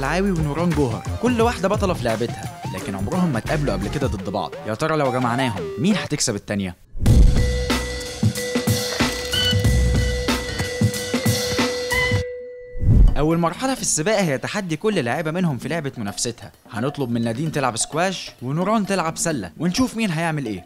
سلعاوي ونوران جوهر، كل واحدة بطلة في لعبتها، لكن عمرهم ما اتقابلوا قبل كده ضد بعض. يا ترى لو جمعناهم مين هتكسب التانية؟ أول مرحلة في السباق هي تحدي كل لاعبة منهم في لعبة منافستها. هنطلب من نادين تلعب سكواش ونوران تلعب سلة، ونشوف مين هيعمل إيه.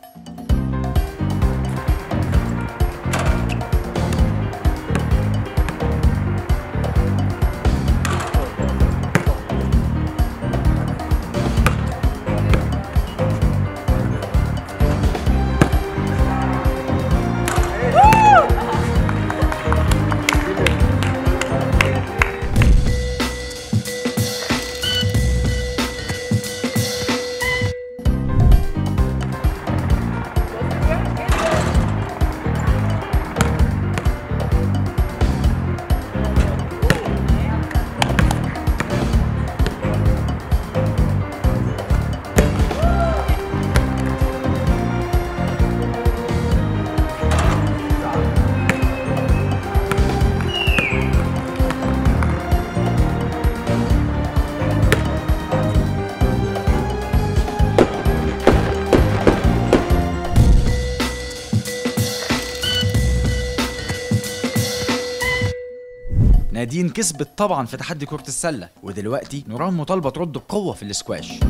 نادين كسبت طبعا في تحدي كرة السلة، ودلوقتي نوران مطالبة ترد بقوة في الاسكواش.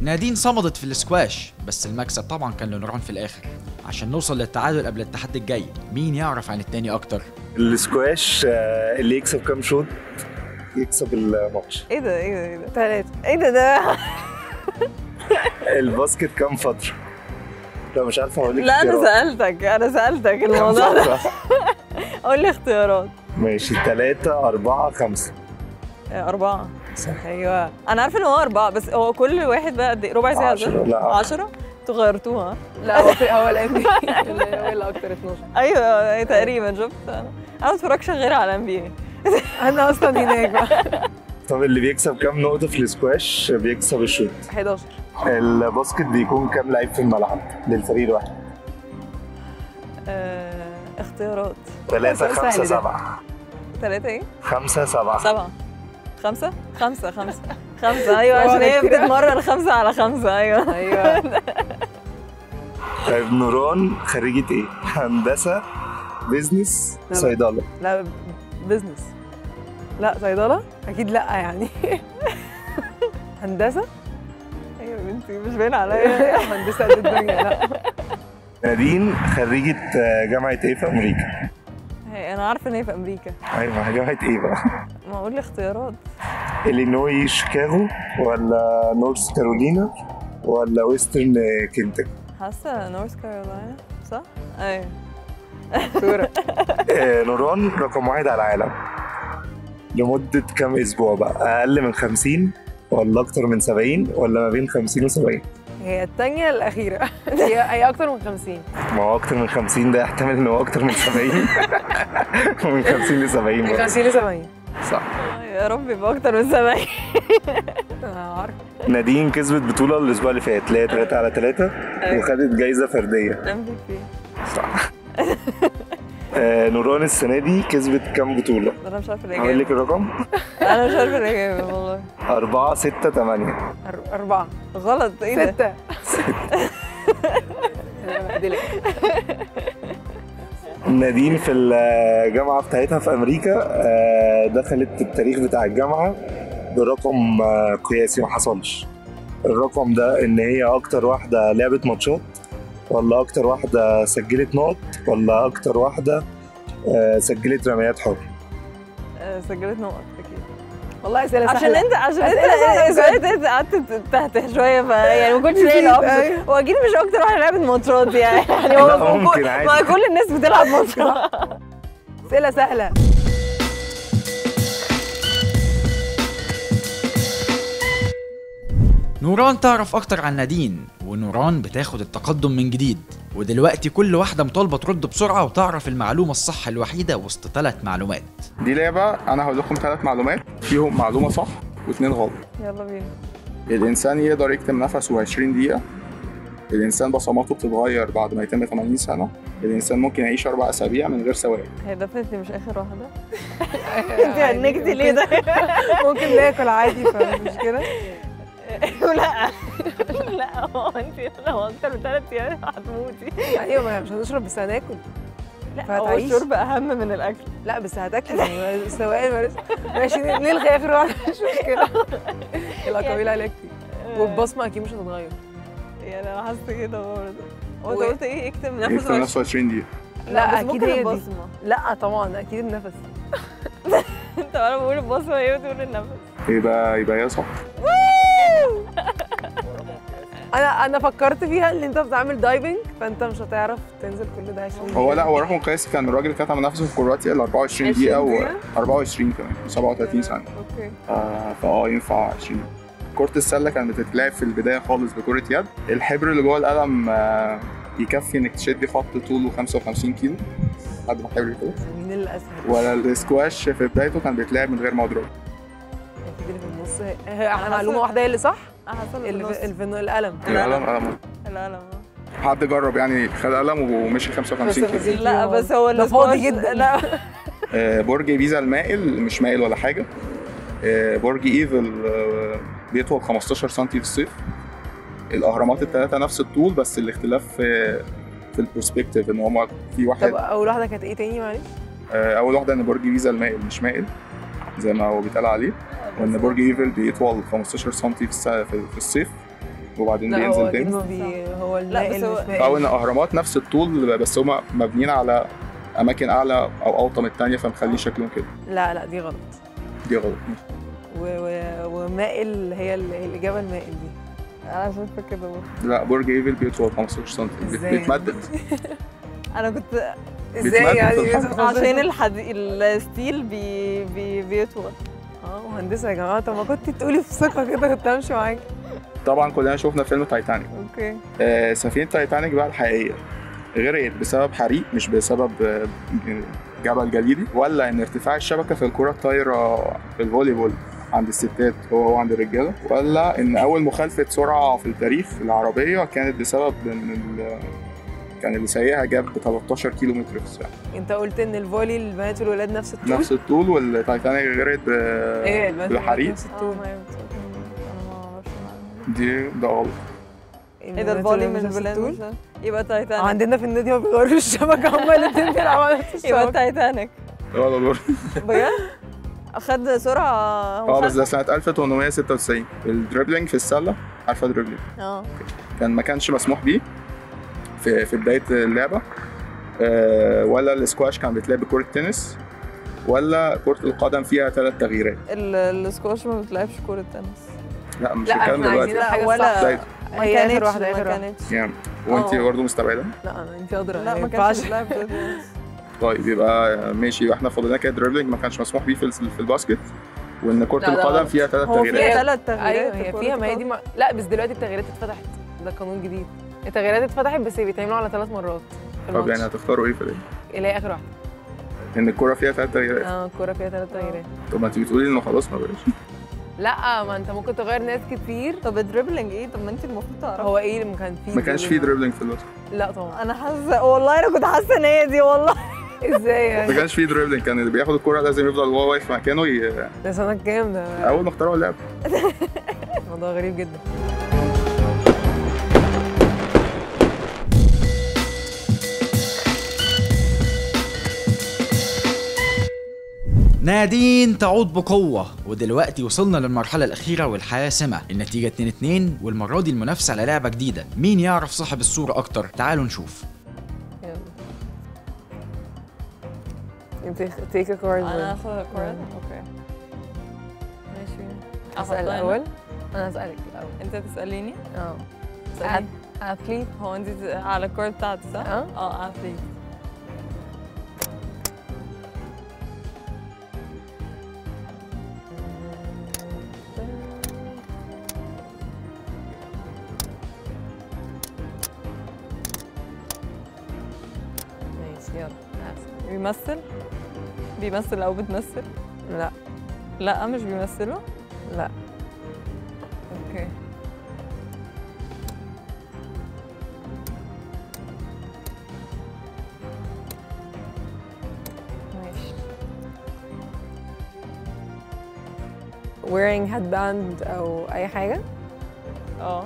نادين صمدت في الاسكواش، بس المكسب طبعا كان لنوران في الاخر. عشان نوصل للتعادل قبل التحدي الجاي، مين يعرف عن التاني اكتر؟ الاسكواش اللي يكسب كام شوط يكسب الماتش. ايه ده ايه ده ايه ده؟ 3. ايه ده ده؟ الباسكت كام فترة؟ لا مش عارف اقول لك. لا انا سألتك الموضوع ده. قول لي اختيارات. ماشي 3 4 5. 4. صح. ايوه انا عارفه ان هو 4، بس هو كل واحد بقى قد ايه؟ ربع ساعه؟ 10. انتوا غيرتوها. لا هو اللي اكتر 12. ايوه تقريبا. شفت انا ما اتفرجش غير على NBA. انا اصلا هناك. طب اللي بيكسب كام نقطه في الاسكواش بيكسب الشوط؟ 11. الباسكت بيكون كام لعيب في الملعب للفريق الواحد؟ اختيارات. 3 5 7. 3 ايه؟ 5 7 7. 5 5 5 5. ايوه عشان هي بتتمرن 5 على 5. ايوه. طيب نوران خريجة ايه؟ هندسة، بيزنس، صيدلة. لا بيزنس. لا صيدلة؟ أكيد لا يعني. هندسة؟ أيوة يا بنتي مش باين عليا. هندسة قد الدنيا. لا نادين خريجة جامعة ايه في أمريكا؟ أنا عارفة إن هي في أمريكا. أيوة جامعة إيه بقى؟ ما أقول لي اختيارات. إلينوي، شيكاغو، ولا نورث كارولينا، ولا ويسترن كنتاكي؟ حاسة نورث كارولينا صح؟ أيوة. صورة. نوران رقم 1 على العالم لمدة كام أسبوع بقى؟ أقل من 50 ولا أكتر من 70 ولا ما بين 50 و70؟ هي الثانية الأخيرة. هي أكتر من 50. ما هو أكتر من 50 ده يحتمل إن هو أكتر من 70. من 50 ل70. من 50 ل70 صح. يا رب يبقى أكتر من 70. أنا عارفة. نادين كسبت بطولة الأسبوع اللي فات اللي هي 3 على 3، وخدت جايزة فردية. MVP صح. نوران السنة دي كسبت كام بطولة؟ أنا مش عارفة الإجابة. أقول لك الرقم؟ أنا مش عارفة الإجابة والله. 4 6 8. 4. غلط. إيه ده؟ 6. أنا بهدلك. نادين في الجامعة بتاعتها في أمريكا دخلت التاريخ بتاع الجامعة برقم قياسي ما حصلش. الرقم ده إن هي أكتر واحدة لعبت ماتشات، ولا أكتر واحدة سجلت نقط، ولا أكتر واحدة سجلت رميات حر. سجلت نقط اكيد. والله اسئله سهله عشان انت قعدت تهته شويه، فيعني ما كنتش لاقي الاوبشن. هو اكيد مش اكتر واحده لعبت ماتشات يعني هو ما كل الناس بتلعب ماتشات. اسئله سهله. نوران تعرف اكتر عن نادين، ونوران بتاخد التقدم من جديد، ودلوقتي كل واحده مطالبه ترد بسرعه وتعرف المعلومه الصح الوحيده وسط 3 معلومات. دي لعبه انا هقول لكم 3 معلومات فيهم معلومه صح و2 غلط. يلا بينا. الانسان يقدر يكتم نفسه 20 دقيقه. الانسان بصماته بتتغير بعد ما يتم 80 سنه. الانسان ممكن يعيش 4 اسابيع من غير سوائل. هي دفتي مش اخر واحده. انت هنكتي ليه ده؟ ممكن ناكل عادي فمش كده. لا لا هو انت لو اكتر من 3 ايام هتموتي. ايوه ما مش هتشرب بس هناكل. لا هو الشرب اهم من الاكل. لا بس هتاكل سواء ماشي نلغي اخر واحده مش مشكله. الاقاويل عليك والبصمه اكيد مش هتتغير. يعني انا حاسه كده برضه. هو انت قلت ايه؟ اكتم نفسه. نفسه 20 دقيقه. لا اكيد هي البصمه. لا طبعا اكيد النفس. انت انا بقول البصمه ايه وتقول النفس. يبقى هي صح. انا فكرت فيها اللي انت بتعمل دايفنج فانت مش هتعرف تنزل كل ده 20 دقيقه. هو لا هو رقم قياسي كان الراجل كتم نفسه في كرواتيا ال 24 دقيقه و24 كمان 37 ثانيه. اوكي فاه ينفع 20. كره السله كانت بتتلعب في البدايه خالص بكره يد. الحبر اللي جوه القلم يكفي انك تشدي خط طوله 55 كيلو قد ما الحبر كده. مين اللي اسهل؟ ولا الاسكواش في بدايته كان بيتلعب من غير مضرب. اللي في النص هي معلومه واحده هي اللي صح؟ القلم. القلم حد جرب يعني خد قلم ومشي 55 كيلو. لا بس هو اللي فاضي جدا. لا برج بيزا المائل مش مائل ولا حاجه. برج ايفل بيطول 15 سم في الصيف. الاهرامات ال3 نفس الطول بس الاختلاف في البرسبكتيف ان هو في واحد. طب اول واحده كانت ايه تاني معلش؟ اول واحده ان برج بيزا المائل مش مائل زي ما هو بيتقال عليه، وان برج ايفل بيطول 15 سم في الصيف وبعدين بينزل تاني. هو المائل او ان الاهرامات نفس الطول بس هم مبنيين على اماكن اعلى او اوطى من الثانيه فمخليه شكلهم كده. لا دي غلط. ومائل هي الاجابه المائل دي. انا شايفه كده برضه. لا برج ايفل بيطول 15 سم بيتمدد. انا كنت ازاي يعني عشان الحديد الستيل بيطول. مهندسه يا جماعه. طب ما كنت تقولي في ثقه كده كنت همشي معاكي. طبعا كلنا شفنا فيلم تايتانيك. اوكي سفينه تايتانيك بقى الحقيقيه غرقت بسبب حريق مش بسبب جبل جليدي، ولا ان ارتفاع الشبكه في الكره الطايره في الفولي بول عند الستات هو عند الرجاله، ولا ان اول مخالفه سرعه في التاريخ العربيه كانت بسبب كان اللي سايقها جاب 13 كيلو متر في الساعه. انت قلت ان الفولي البنات والولاد نفس الطول؟ نفس الطول والتايتانيك غرقت بالحريق. نفس الطول انا ما اعرفش دي ده غلط. ايه ده الفولي مش بالطول؟ يبقى تايتانيك. عندنا في النادي ما بيغيروش الشبكه هما الاثنين بيلعبوا نفس الشبكه. يبقى تايتانيك. لا ده الفولي. بجد؟ اخد سرعه بس ده سنه 1896. الدريبلينج في السله عارفه دريبلينج؟ كان ما كانش مسموح بيه في بدايه اللعبه، ولا الاسكواش كان بيتلعب بكره تنس، ولا كره القدم فيها 3 تغييرات. الاسكواش ما بتلعبش كره تنس. لا مش الكلام دلوقتي. لا ولا هي اخر واحده يعني. وانت برضه مستبعده؟ لا انت ادرى. لا ما كانش بيتلعب. طيب يبقى ماشي. احنا فاضلنا كده دريبلينج ما كانش مسموح بيه في الباسكت، وان كره القدم فيها 3 تغييرات. هو فيها 3 تغييرات. هي فيها ما هي دي. لا بس دلوقتي التغييرات اتفتحت، ده قانون جديد. التغييرات اتفتحت بس بيتعملوا على 3 مرات. طب يعني هتختاروا ايه في الايه؟ اللي هي اخر واحده. ان الكوره فيها 3 تغييرات. الكوره فيها 3 تغييرات. طب ما انت بتقولي انه خلاص ما بقاش. لا ما انت ممكن تغير ناس كتير. طب الدريبلينج ايه؟ طب ما انت المفروض تعرفي. هو ايه اللي ما كان فيه؟ ما كانش فيه دريبلينج في الوقت. لا طبعا. انا حاسه والله انا كنت حاسه ان هي دي والله. ازاي يعني؟ ما كانش فيه دريبلينج، كان اللي بياخد الكوره لازم يفضل هو واقف مكانه. ده سنه كام ده؟ اول ما اخترعوا اللعبه. الموضوع غريب جدا. نادين تعود بقوة، ودلوقتي وصلنا للمرحلة الأخيرة والحاسمة. النتيجة 2-2، والمرة دي المنافسة على لعبة جديدة. مين يعرف صاحب الصورة أكتر؟ تعالوا نشوف. take a chord. أنا آخذ الكورد. أوكي. ماشي. أسأل الأول. أنا أسألك الأول. أنت تسأليني؟ أه. أثليت. هو أنت على الكورد بتاعتي صح؟ أه. أه أثليت. بيمثل؟ بيمثل أو بتمثل؟ لا. لا مش بيمثله؟ لا. أوكي. ماشي. wearing headband أو أي حاجة؟ آه.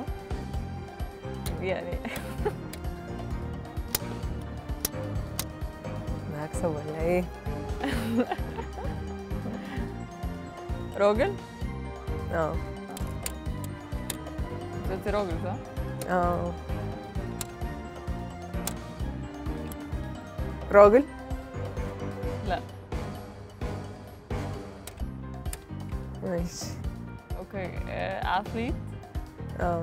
يعني ولا ايه؟ راجل؟ اه. انت راجل صح؟ اه. راجل؟ لا. ماشي. اوكي. عفريت؟ اه.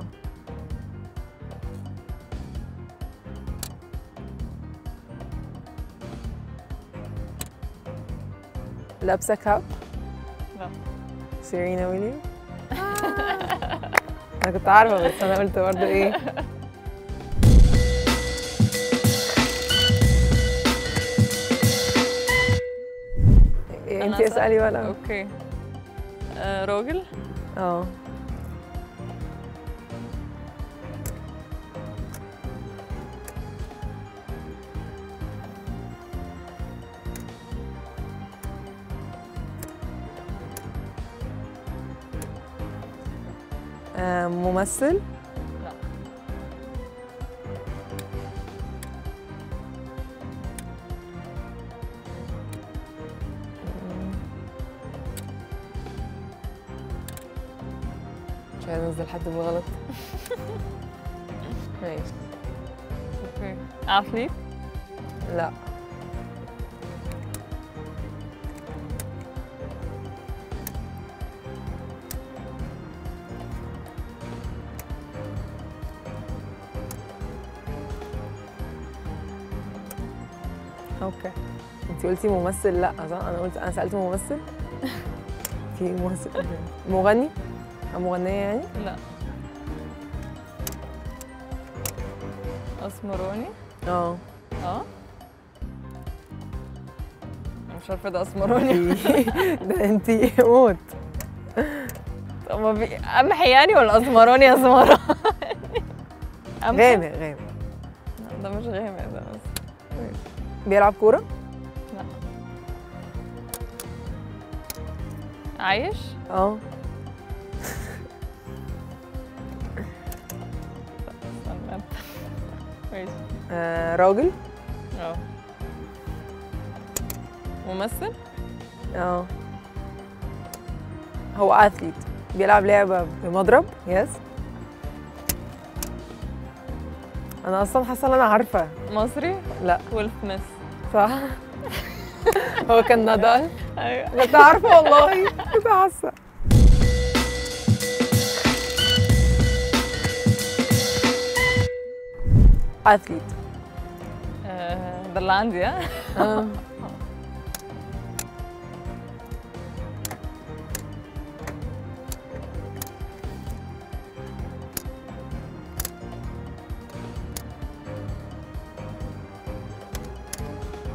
لابسة كاب؟ لا. سيرينا ويليامز؟ أنا كنت عارفة بس أنا قلت برضه إيه؟ أنتِ اسألي ولا؟ أوكي. راجل؟ أه. ممثل؟ لا. مش عايزة أنزل حد بالغلط. ماشي. اوكي. عفريت؟ لا. اوكي. انت قلتي ممثل؟ لا صح؟ انا قلت انا سالت ممثل. في ممثل. مغني او مغنيه يعني؟ لا. اسمراني؟ اه. اه مش عارفه ده اسمراني. ده انت موت. طب ما في قمحي يعني ولا اسمراني؟ اسمراني. غامق. غامق؟ لا ده مش غامق. ده بيلعب كورة؟ لا. عايش؟ اه. استنى. ماشي. راجل؟ اه. ممثل؟ اه. هو اثليت بيلعب لعبة بمضرب؟ يس. أنا أصلاً حاسة إن أنا عارفة. مصري؟ لا. ويل سميث. صح. هو كان نادال؟ أيوه. كنت عارفة والله، كنت حاسة. أثليت. ده اللي عندي. ها؟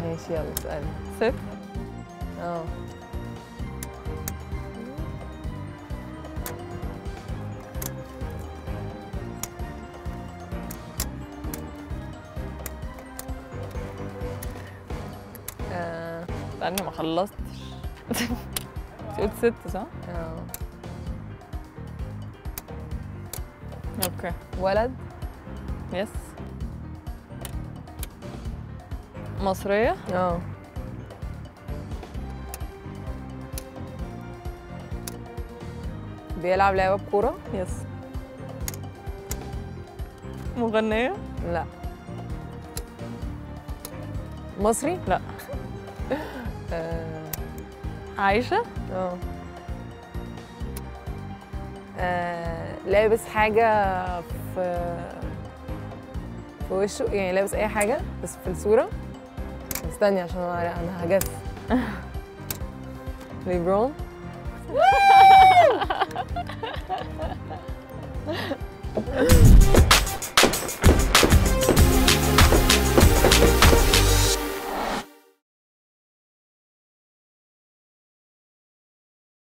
ماشي يلا اسألي. ست؟ اه. لأني ما خلصتش. أنت قلت ست صح؟ اه. اوكي. ولد؟ يس. مصرية؟ اه. بيلعب لعبة بكورة؟ يس. مغنية؟ لا. مصري؟ لا. عايشه؟ لابس حاجه في وشه، يعني لابس اي حاجه بس في الصوره. استني عشان انا هجس. ليبرون.